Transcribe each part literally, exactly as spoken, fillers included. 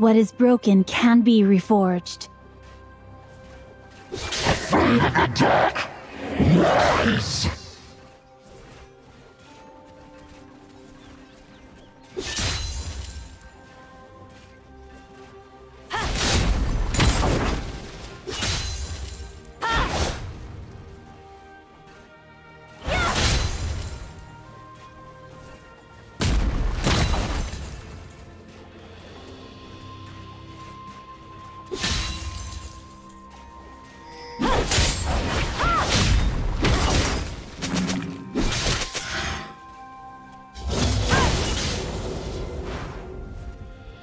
What is broken can be reforged. Afraid of the dark? Rise!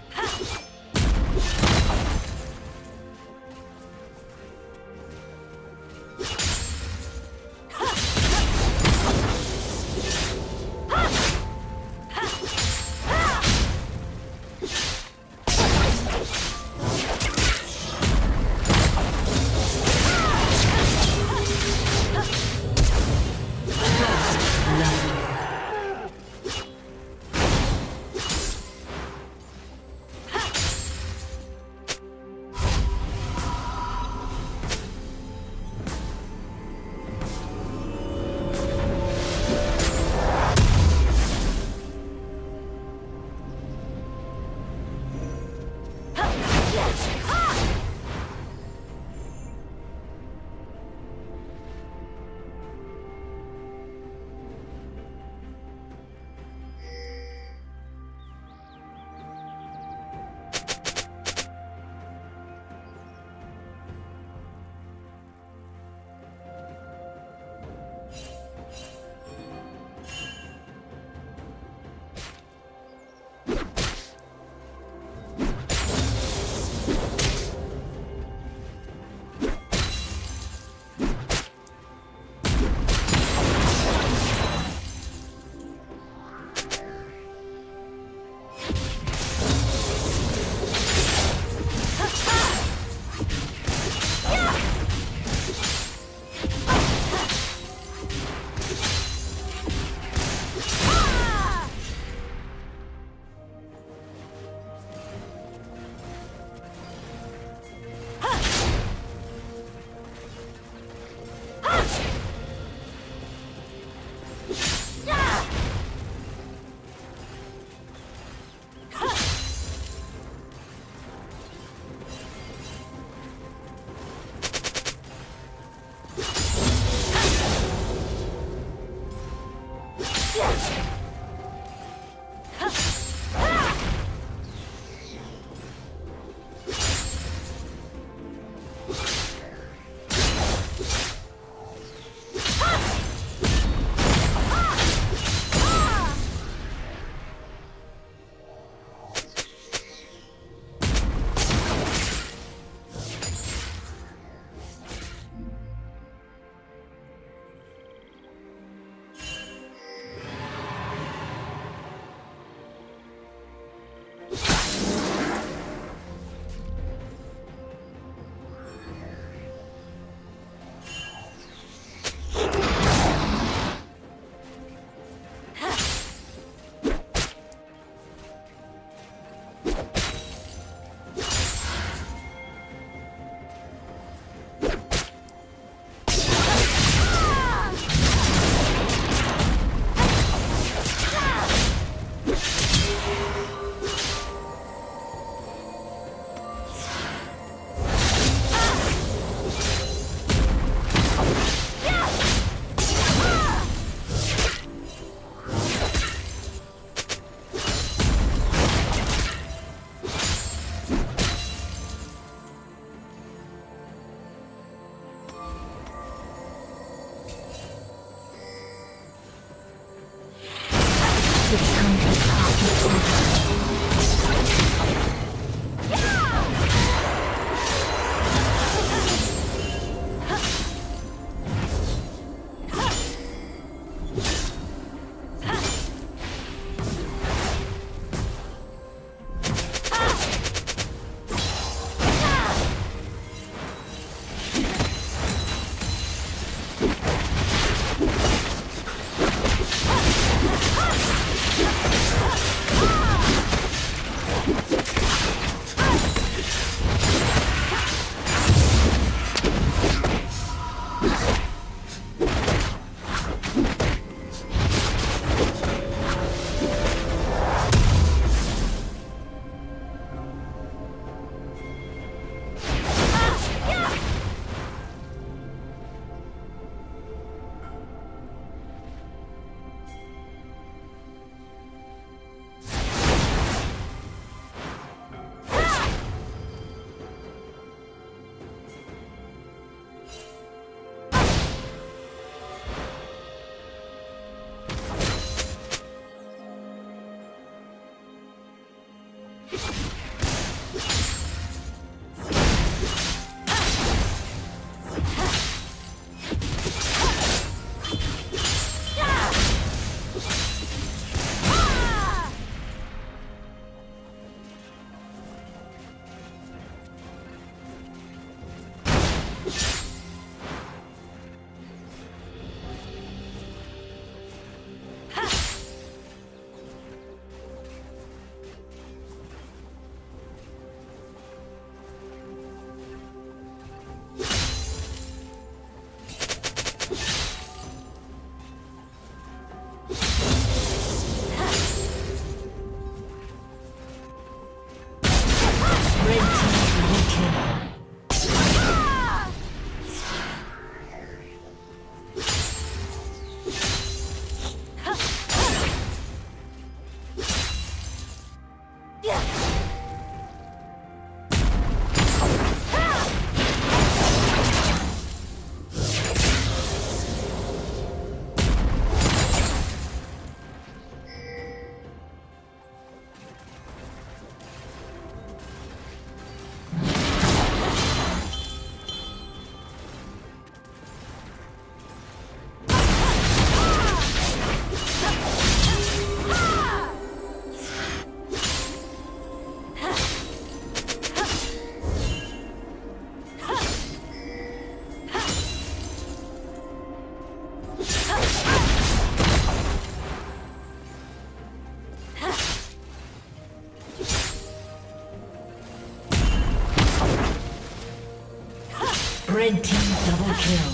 You Red team double kill.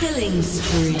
Killing spree.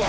Blue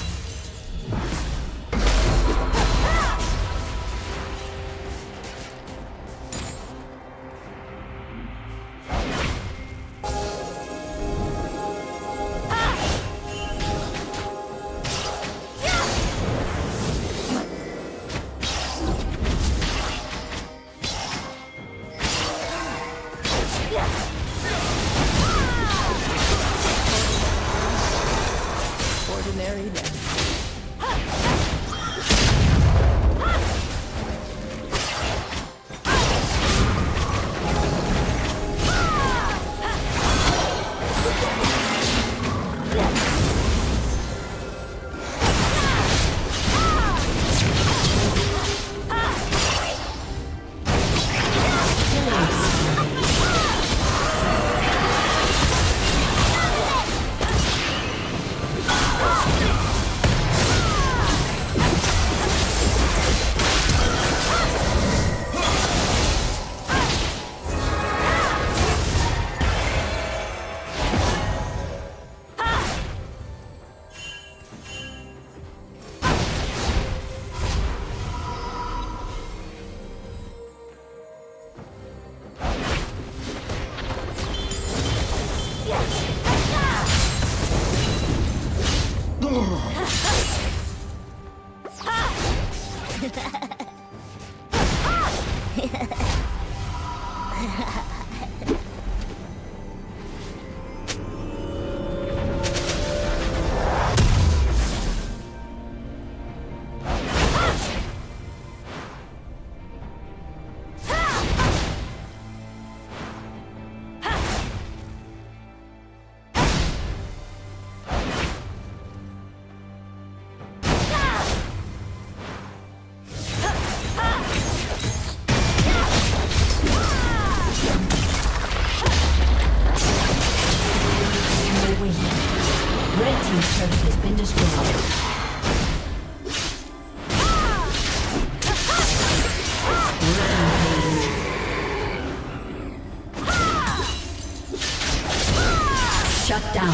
Shut down.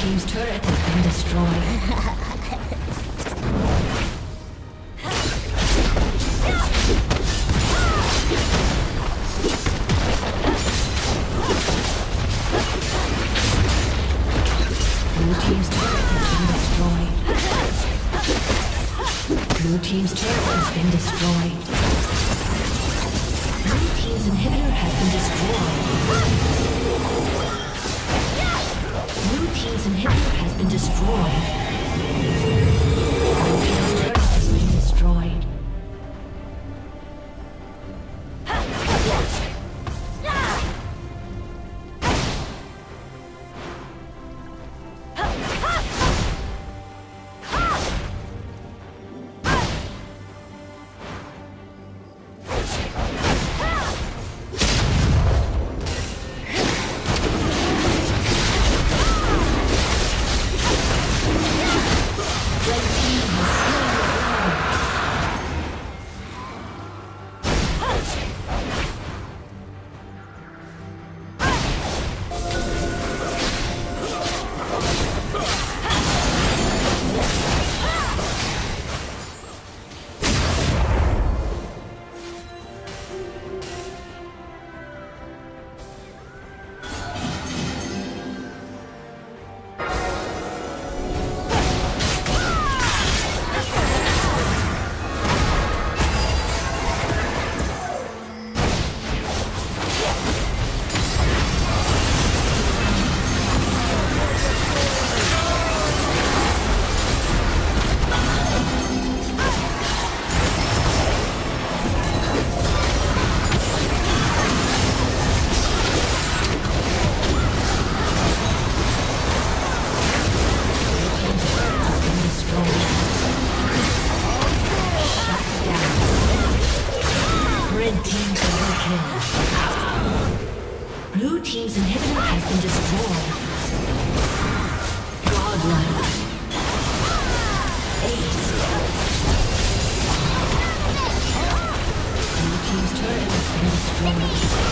team's turret has been destroyed. Blue team's turret has been destroyed. Blue team's inhibitor has been destroyed. Blue team's inhibitor has been destroyed. Blue team's turret has been destroyed. Blue team's inhibitor has been destroyed. Godlike. Ace. Blue team's turret has been destroyed.